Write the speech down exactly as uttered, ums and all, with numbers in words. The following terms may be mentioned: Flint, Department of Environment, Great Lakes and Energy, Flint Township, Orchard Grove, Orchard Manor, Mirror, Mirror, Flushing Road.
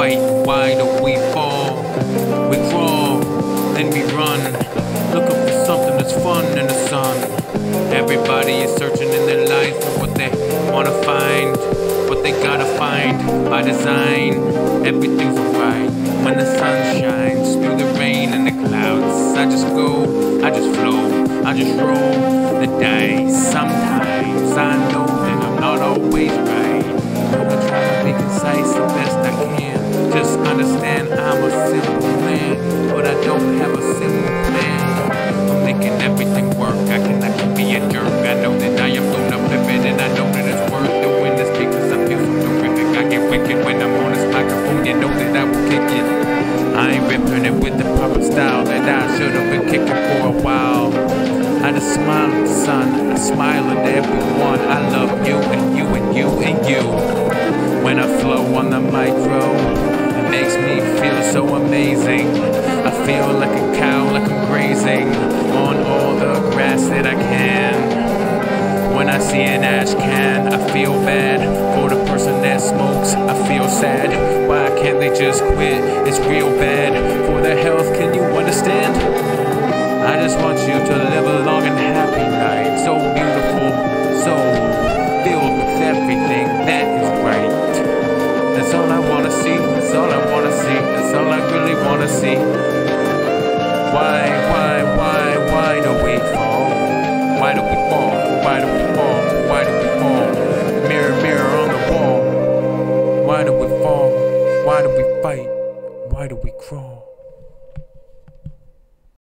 fight, why don't we fall? We crawl, then we run, looking for something that's fun in the sun. Everybody is searching in their life for what they wanna find, what they gotta find. By design, everything's alright. When the sun shines through the rain and the clouds, I just go, I just flow, I just roll the dice. Sometimes I know that I'm not always right, but I try to be concise the best I can. Just understand I'm a simple man, but I don't have a simple plan. I'm making everything work, I cannot be a jerk. I know that I am going to flip it, and I know that it's worth doing this because I feel so terrific. I get wicked when I'm on this microphone, you know that I will kick it. I ain't ripping it with the proper style that I should have been kicking for a while. I just smile at the sun, I smile at everyone. I love you and you and you and you. When I flow on the micro, it makes me feel so amazing. I feel like a cow, like I'm grazing on all the grass that I can. When I see an ash can, I feel bad for the person that smokes. I feel sad, why can't they just quit? It's real bad for their health, can you understand? I just want you to live a long and happy life, so beautiful, so filled with everything that is right. That's all I wanna see, that's all I wanna see, that's all I really wanna see. Why, why, why, why do we fall? Why do we fall? Why do we fall? Why do we fall? Mirror, mirror on the wall. Why do we fall? Why do we fight? Why do we crawl?